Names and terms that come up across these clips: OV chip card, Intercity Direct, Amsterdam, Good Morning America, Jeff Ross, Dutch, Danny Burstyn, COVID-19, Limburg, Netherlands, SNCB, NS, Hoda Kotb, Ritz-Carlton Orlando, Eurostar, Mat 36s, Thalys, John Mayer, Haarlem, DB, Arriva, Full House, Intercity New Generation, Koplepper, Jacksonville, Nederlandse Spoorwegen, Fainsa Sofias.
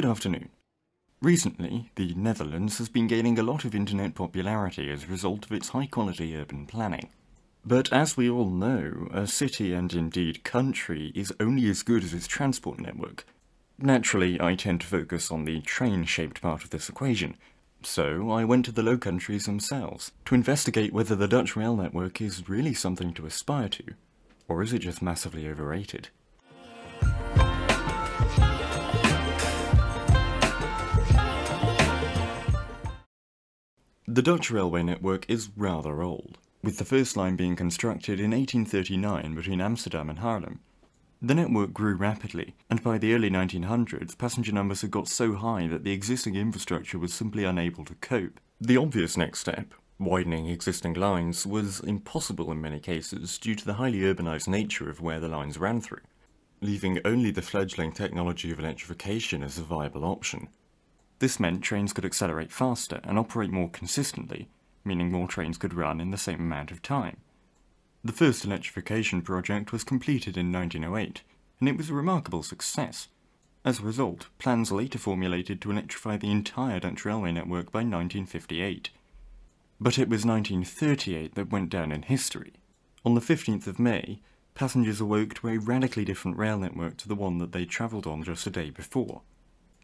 Good afternoon. Recently, the Netherlands has been gaining a lot of internet popularity as a result of its high-quality urban planning. But as we all know, a city and indeed country is only as good as its transport network. Naturally, I tend to focus on the train-shaped part of this equation, so I went to the Low Countries themselves to investigate whether the Dutch rail network is really something to aspire to, or is it just massively overrated? The Dutch railway network is rather old, with the first line being constructed in 1839 between Amsterdam and Haarlem. The network grew rapidly, and by the early 1900s, passenger numbers had got so high that the existing infrastructure was simply unable to cope. The obvious next step, widening existing lines, was impossible in many cases due to the highly urbanised nature of where the lines ran through, leaving only the fledgling technology of electrification as a viable option. This meant trains could accelerate faster and operate more consistently, meaning more trains could run in the same amount of time. The first electrification project was completed in 1908, and it was a remarkable success. As a result, plans later formulated to electrify the entire Dutch railway network by 1958. But it was 1938 that went down in history. On the 15th of May, passengers awoke to a radically different rail network to the one that they travelled on just a day before.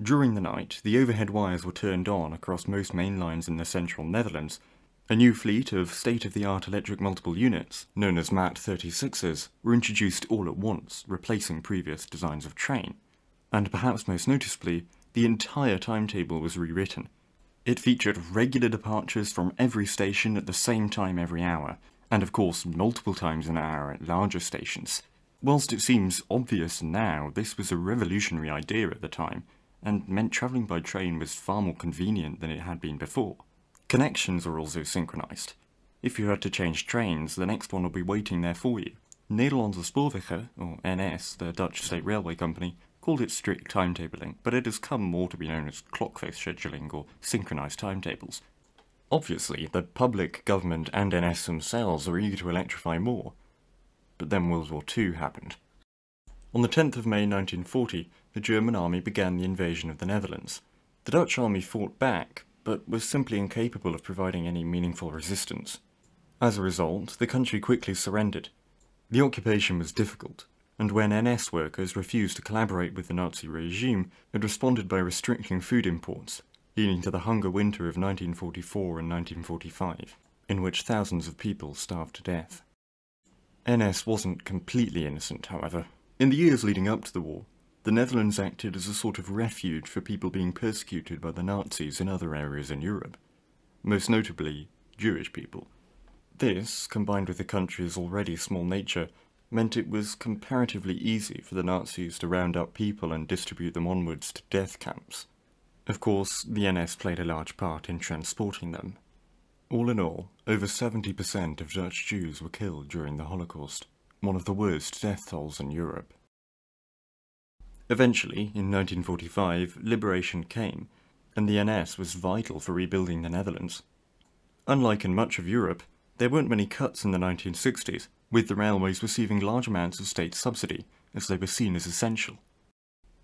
During the night, the overhead wires were turned on across most main lines in the central Netherlands. A new fleet of state-of-the-art electric multiple units, known as Mat 36s, were introduced all at once, replacing previous designs of train. And perhaps most noticeably, the entire timetable was rewritten. It featured regular departures from every station at the same time every hour, and of course multiple times an hour at larger stations. Whilst it seems obvious now, this was a revolutionary idea at the time, and meant travelling by train was far more convenient than it had been before. Connections are also synchronised. If you had to change trains, the next one will be waiting there for you. Nederlandse Spoorwegen, or NS, the Dutch state railway company, called it strict timetabling, but it has come more to be known as clock-face scheduling or synchronised timetables. Obviously, the public, government and NS themselves are eager to electrify more, but then World War II happened. On the 10th of May 1940, the German army began the invasion of the Netherlands. The Dutch army fought back, but was simply incapable of providing any meaningful resistance. As a result, the country quickly surrendered. The occupation was difficult, and when NS workers refused to collaborate with the Nazi regime, it responded by restricting food imports, leading to the hunger winter of 1944 and 1945, in which thousands of people starved to death. NS wasn't completely innocent, however. In the years leading up to the war, the Netherlands acted as a sort of refuge for people being persecuted by the Nazis in other areas in Europe, most notably Jewish people. This, combined with the country's already small nature, meant it was comparatively easy for the Nazis to round up people and distribute them onwards to death camps. Of course, the NS played a large part in transporting them. All in all, over 70% of Dutch Jews were killed during the Holocaust, one of the worst death tolls in Europe. Eventually, in 1945, liberation came, and the NS was vital for rebuilding the Netherlands. Unlike in much of Europe, there weren't many cuts in the 1960s, with the railways receiving large amounts of state subsidy, as they were seen as essential.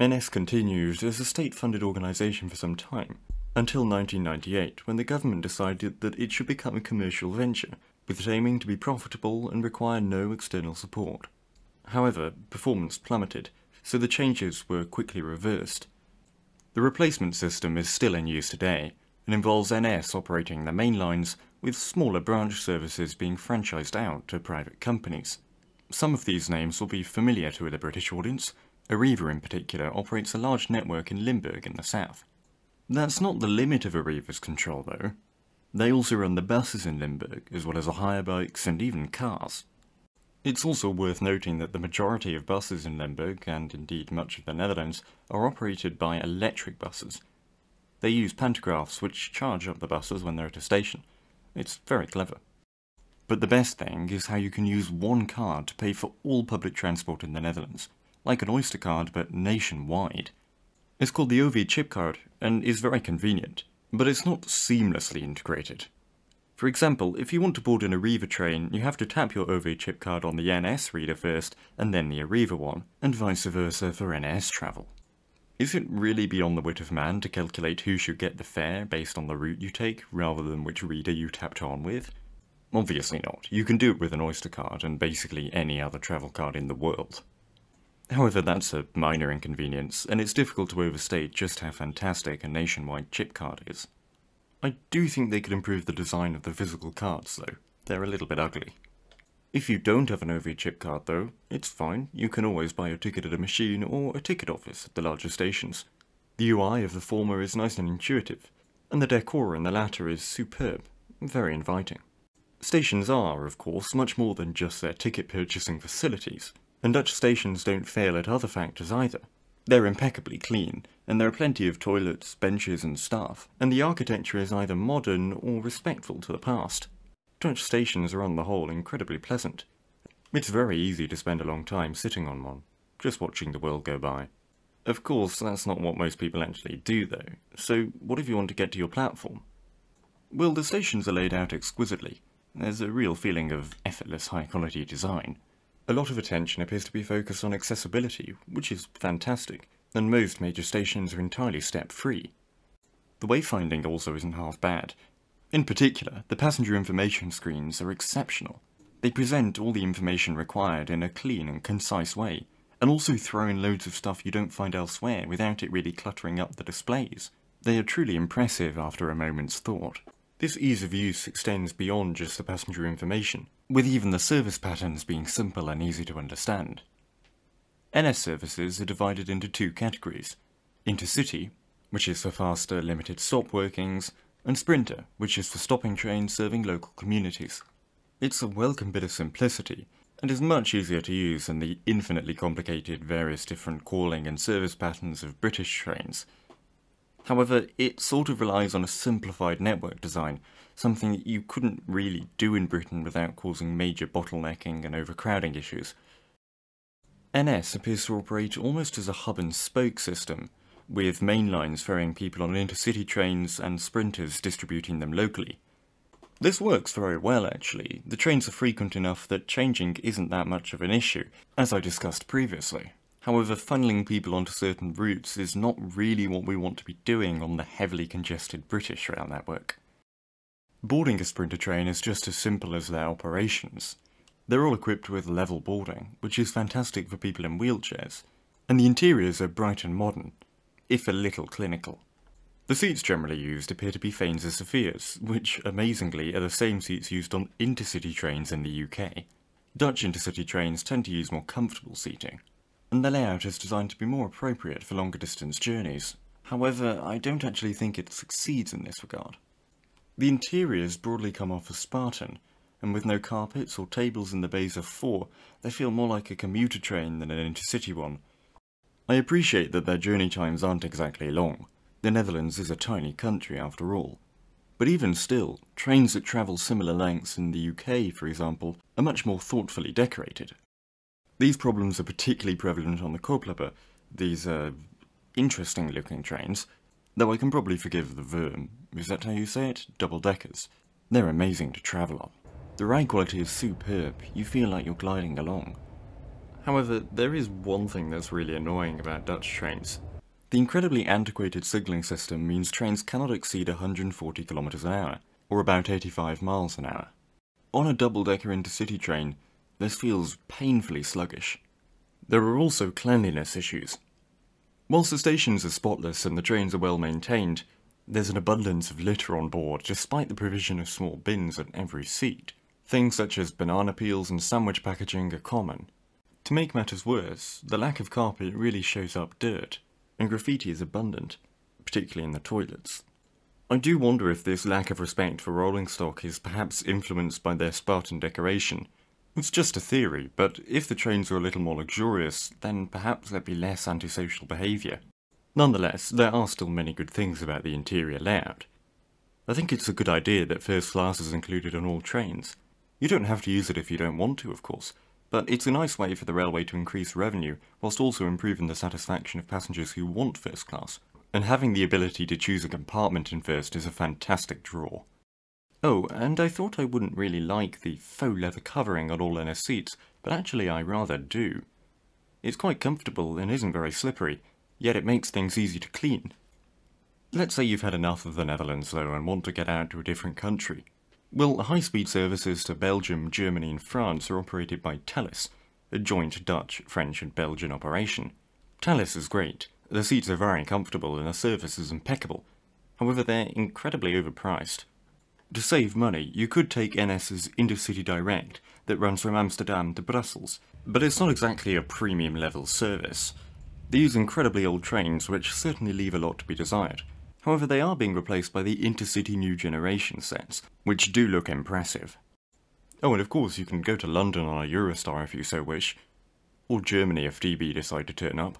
NS continued as a state-funded organisation for some time, until 1998, when the government decided that it should become a commercial venture, with it aiming to be profitable and require no external support. However, performance plummeted, so the changes were quickly reversed. The replacement system is still in use today, and involves NS operating the main lines, with smaller branch services being franchised out to private companies. Some of these names will be familiar to the British audience. Arriva in particular operates a large network in Limburg in the south. That's not the limit of Arriva's control though. They also run the buses in Limburg, as well as the hire bikes and even cars. It's also worth noting that the majority of buses in Limburg, and indeed much of the Netherlands, are operated by electric buses. They use pantographs which charge up the buses when they're at a station. It's very clever. But the best thing is how you can use one card to pay for all public transport in the Netherlands, like an Oyster card but nationwide. It's called the OV chip card, and is very convenient. But it's not seamlessly integrated. For example, if you want to board an Arriva train, you have to tap your OV chip card on the NS reader first, and then the Arriva one, and vice versa for NS travel. Isn't really beyond the wit of man to calculate who should get the fare based on the route you take, rather than which reader you tapped on with? Obviously not. You can do it with an Oyster card and basically any other travel card in the world. However, that's a minor inconvenience, and it's difficult to overstate just how fantastic a nationwide chip card is. I do think they could improve the design of the physical cards though. They're a little bit ugly. If you don't have an OV chip card though, it's fine, you can always buy your ticket at a machine or a ticket office at the larger stations. The UI of the former is nice and intuitive, and the decor in the latter is superb, very inviting. Stations are, of course, much more than just their ticket purchasing facilities, and Dutch stations don't fail at other factors either. They're impeccably clean, and there are plenty of toilets, benches and staff, and the architecture is either modern or respectful to the past. Dutch stations are on the whole incredibly pleasant. It's very easy to spend a long time sitting on one, just watching the world go by. Of course, that's not what most people actually do though, so what if you want to get to your platform? Well, the stations are laid out exquisitely. There's a real feeling of effortless high-quality design. A lot of attention appears to be focused on accessibility, which is fantastic, and most major stations are entirely step-free. The wayfinding also isn't half bad. In particular, the passenger information screens are exceptional. They present all the information required in a clean and concise way, and also throw in loads of stuff you don't find elsewhere without it really cluttering up the displays. They are truly impressive after a moment's thought. This ease of use extends beyond just the passenger information, with even the service patterns being simple and easy to understand. NS services are divided into two categories: Intercity, which is for faster, limited stop workings, and Sprinter, which is for stopping trains serving local communities. It's a welcome bit of simplicity, and is much easier to use than the infinitely complicated various different calling and service patterns of British trains. However, it sort of relies on a simplified network design, something that you couldn't really do in Britain without causing major bottlenecking and overcrowding issues. NS appears to operate almost as a hub-and-spoke system, with mainlines ferrying people on intercity trains and sprinters distributing them locally. This works very well actually. The trains are frequent enough that changing isn't that much of an issue, as I discussed previously. However, funneling people onto certain routes is not really what we want to be doing on the heavily congested British rail network. Boarding a sprinter train is just as simple as their operations. They're all equipped with level boarding, which is fantastic for people in wheelchairs, and the interiors are bright and modern, if a little clinical. The seats generally used appear to be Fainsa Sofias, which, amazingly, are the same seats used on intercity trains in the UK. Dutch intercity trains tend to use more comfortable seating, and the layout is designed to be more appropriate for longer distance journeys. However, I don't actually think it succeeds in this regard. The interiors broadly come off as Spartan, and with no carpets or tables in the bays of four, they feel more like a commuter train than an intercity one. I appreciate that their journey times aren't exactly long. The Netherlands is a tiny country after all. But even still, trains that travel similar lengths in the UK, for example, are much more thoughtfully decorated. These problems are particularly prevalent on the Koplepper, these interesting looking trains, though I can probably forgive the Verm, is that how you say it? Double-deckers. They're amazing to travel on. The ride quality is superb, you feel like you're gliding along. However, there is one thing that's really annoying about Dutch trains. The incredibly antiquated signalling system means trains cannot exceed 140 km an hour, or about 85 miles an hour. On a double-decker intercity train, this feels painfully sluggish. There are also cleanliness issues. Whilst the stations are spotless and the trains are well maintained, there's an abundance of litter on board despite the provision of small bins at every seat. Things such as banana peels and sandwich packaging are common. To make matters worse, the lack of carpet really shows up dirt, and graffiti is abundant, particularly in the toilets. I do wonder if this lack of respect for rolling stock is perhaps influenced by their Spartan decoration. It's just a theory, but if the trains are a little more luxurious, then perhaps there'd be less antisocial behaviour. Nonetheless, there are still many good things about the interior layout. I think it's a good idea that first class is included on all trains. You don't have to use it if you don't want to, of course, but it's a nice way for the railway to increase revenue, whilst also improving the satisfaction of passengers who want first class. And having the ability to choose a compartment in first is a fantastic draw. Oh, and I thought I wouldn't really like the faux leather covering on all NS seats, but actually I rather do. It's quite comfortable and isn't very slippery. yet it makes things easy to clean. Let's say you've had enough of the Netherlands though and want to get out to a different country. Well, high-speed services to Belgium, Germany and France are operated by Thalys, a joint Dutch, French and Belgian operation. Thalys is great, the seats are very comfortable and the service is impeccable, however they're incredibly overpriced. To save money, you could take NS's Intercity Direct that runs from Amsterdam to Brussels, but it's not exactly a premium level service. They use incredibly old trains which certainly leave a lot to be desired. However, they are being replaced by the Intercity New Generation sets, which do look impressive. Oh, and of course you can go to London on a Eurostar if you so wish, or Germany if DB decide to turn up.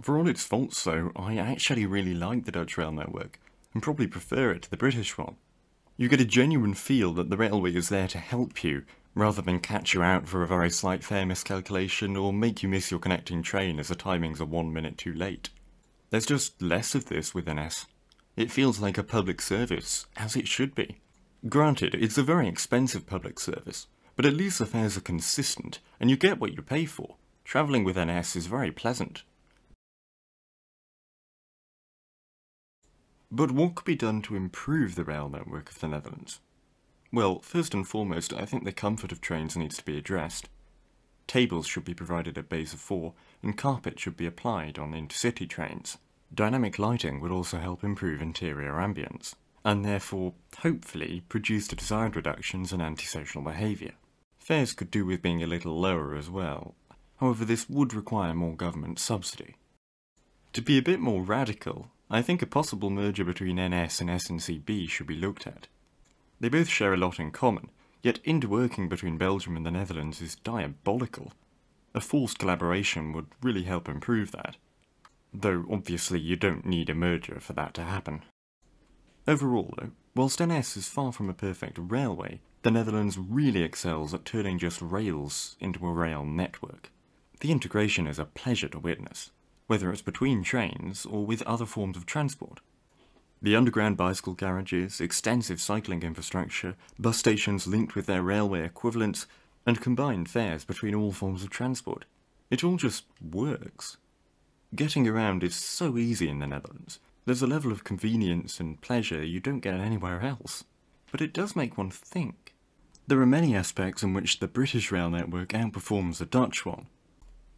For all its faults though, I actually really like the Dutch rail network, and probably prefer it to the British one. You get a genuine feel that the railway is there to help you, rather than catch you out for a very slight fare miscalculation or make you miss your connecting train as the timings are 1 minute too late. There's just less of this with NS. It feels like a public service, as it should be. Granted, it's a very expensive public service, but at least the fares are consistent, and you get what you pay for. Travelling with NS is very pleasant. But what could be done to improve the rail network of the Netherlands? Well, first and foremost, I think the comfort of trains needs to be addressed. Tables should be provided at bays of 4, and carpet should be applied on intercity trains. Dynamic lighting would also help improve interior ambience, and therefore, hopefully, produce the desired reductions in antisocial behaviour. Fares could do with being a little lower as well, however this would require more government subsidy. To be a bit more radical, I think a possible merger between NS and SNCB should be looked at. They both share a lot in common, yet interworking between Belgium and the Netherlands is diabolical. A forced collaboration would really help improve that. Though obviously you don't need a merger for that to happen. Overall though, whilst NS is far from a perfect railway, the Netherlands really excels at turning just rails into a rail network. The integration is a pleasure to witness, whether it's between trains or with other forms of transport. The underground bicycle garages, extensive cycling infrastructure, bus stations linked with their railway equivalents, and combined fares between all forms of transport. It all just works. Getting around is so easy in the Netherlands. There's a level of convenience and pleasure you don't get anywhere else. But it does make one think. There are many aspects in which the British rail network outperforms the Dutch one,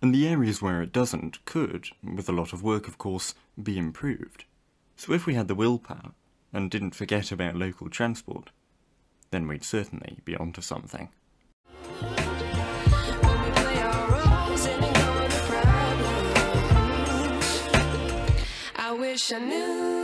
and the areas where it doesn't could, with a lot of work of course, be improved. So if we had the willpower, and didn't forget about local transport, then we'd certainly be onto something. I wish I knew.